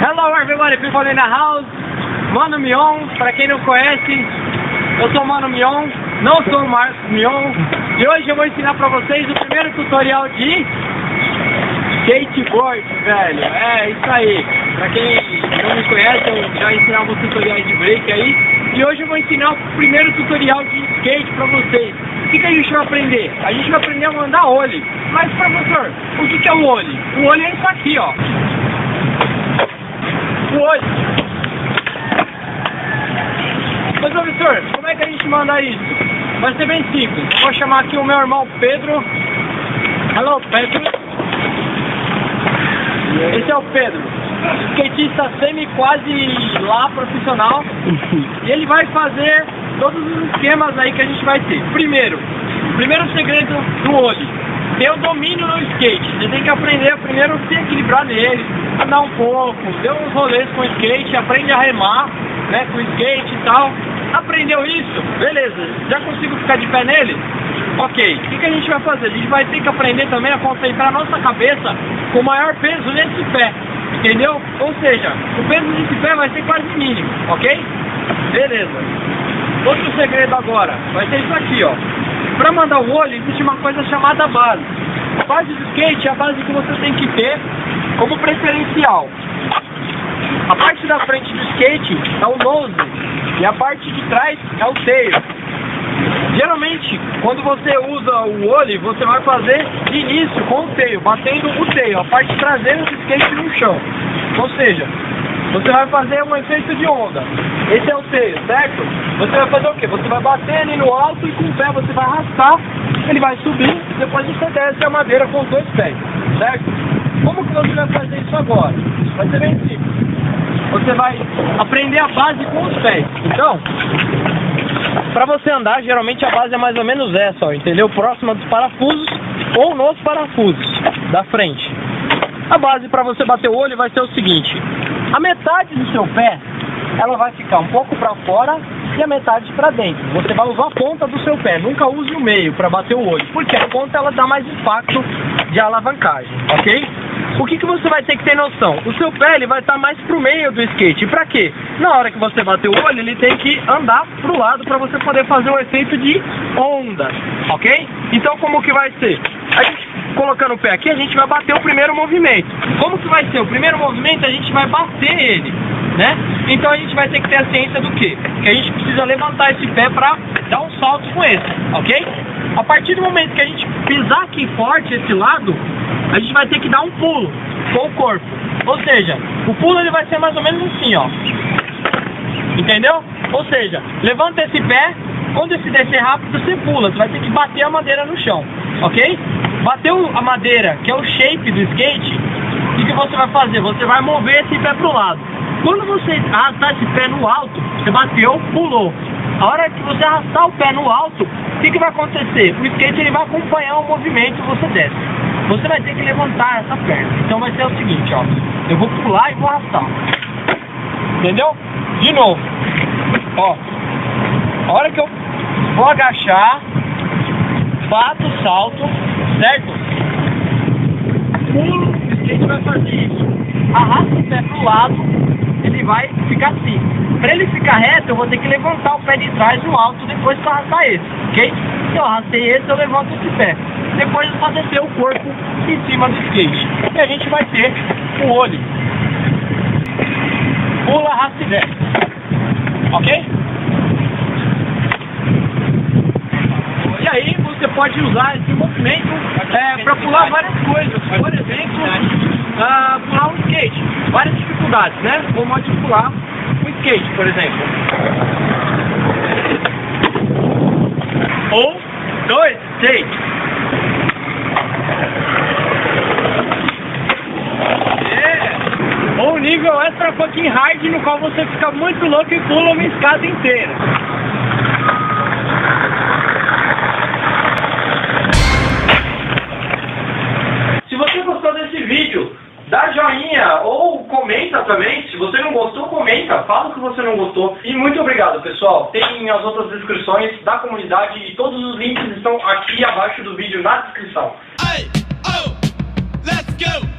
Hello everybody, people in the house. Mano Mion, pra quem não conhece, eu sou Mano Mion, não sou o Marcos Mion. E hoje eu vou ensinar pra vocês o primeiro tutorial de skateboard, velho. É isso aí. Pra quem não me conhece, eu já ensinei alguns tutoriais de break aí. E hoje eu vou ensinar o primeiro tutorial de skate pra vocês. O que a gente vai aprender? A gente vai aprender a mandar Ollie. Mas professor, o que é o Ollie? O Ollie é isso aqui, ó. O Ollie. Mas professor, como é que a gente manda isso? Vai ser bem simples. Eu vou chamar aqui o meu irmão Pedro. Hello, Pedro. Esse é o Pedro, skatista quase lá profissional. E ele vai fazer todos os esquemas aí que a gente vai ter. Primeiro segredo do Ollie: ter o domínio no skate. Você tem que aprender a primeiro se equilibrar nele, andar um pouco, deu uns rolês com o skate, aprende a remar, né, com o skate e tal. Aprendeu isso? Beleza. Já consigo ficar de pé nele? Ok. O que a gente vai fazer? A gente vai ter que aprender também a concentrar a nossa cabeça com o maior peso nesse pé. Entendeu? Ou seja, o peso desse pé vai ser quase mínimo. Ok? Beleza. Outro segredo agora vai ser isso aqui, ó. Para mandar o Ollie, existe uma coisa chamada base. A base do skate é a base que você tem que ter como preferencial. A parte da frente do skate é o nose. E a parte de trás é o tail. Geralmente, quando você usa o Ollie, você vai fazer de início com o tail, batendo o tail, a parte traseira do skate no chão. Ou seja, você vai fazer um efeito de onda. Esse é o tail, certo? Você vai fazer o quê? Você vai bater ele no alto e com o pé você vai arrastar, ele vai subir, depois você desce a madeira com os dois pés, certo? Como que você vai fazer isso agora? Vai ser bem simples. Você vai aprender a base com os pés. Então, para você andar, geralmente a base é mais ou menos essa, ó, entendeu? Próxima dos parafusos ou nos parafusos da frente. A base para você bater o Ollie vai ser o seguinte: a metade do seu pé, ela vai ficar um pouco para fora e a metade para dentro. Você vai usar a ponta do seu pé, nunca use o meio para bater o Ollie, porque a ponta ela dá mais impacto de alavancagem, ok? O que você vai ter que ter noção? O seu pé ele vai estar mais pro meio do skate. E pra quê? Na hora que você bater o Ollie, ele tem que andar pro lado para você poder fazer um efeito de onda, ok? Então como que vai ser? A gente, colocando o pé aqui, a gente vai bater o primeiro movimento. Como que vai ser? O primeiro movimento a gente vai bater ele, né? Então a gente vai ter que ter a ciência do quê? Que a gente precisa levantar esse pé pra dar um salto com esse, ok? A partir do momento que a gente pisar aqui forte esse lado, a gente vai ter que dar um pulo com o corpo. Ou seja, o pulo ele vai ser mais ou menos assim, ó. Entendeu? Ou seja, levanta esse pé, quando esse descer rápido, você pula. Você vai ter que bater a madeira no chão, ok? Bateu a madeira, que é o shape do skate, o que você vai fazer? Você vai mover esse pé pro lado. Quando você arrastar esse pé no alto, você bateu, pulou. A hora que você arrastar o pé no alto, o que vai acontecer? O skate ele vai acompanhar o movimento que você desce. Você vai ter que levantar essa perna. Então vai ser o seguinte, ó. Eu vou pular e vou arrastar. Entendeu? De novo. Ó. A hora que eu vou agachar, bato o salto, certo? Pulo, o skate vai fazer isso. Arrasta o pé pro lado, ele vai ficar assim. Pra ele ficar reto, eu vou ter que levantar o pé de trás no alto depois pra arrastar esse, ok? Se eu arrastei esse, eu levanto esse pé. Depois é só descer o corpo em cima do skate. E a gente vai ter o Ollie. Pula, arrasta e desce. Ok? E aí você pode usar esse movimento para pular várias coisas. Por exemplo, pular um skate. Várias dificuldades, né? Vou manipular um skate, por exemplo. Ou, dois, três. Nível extra fucking hard, no qual você fica muito louco e pula uma escada inteira. também. Se você não gostou, comenta, fala o que você não gostou. E muito obrigado, pessoal. Tem as outras descrições da comunidade e todos os links estão aqui abaixo do vídeo na descrição. Hey, oh, let's go.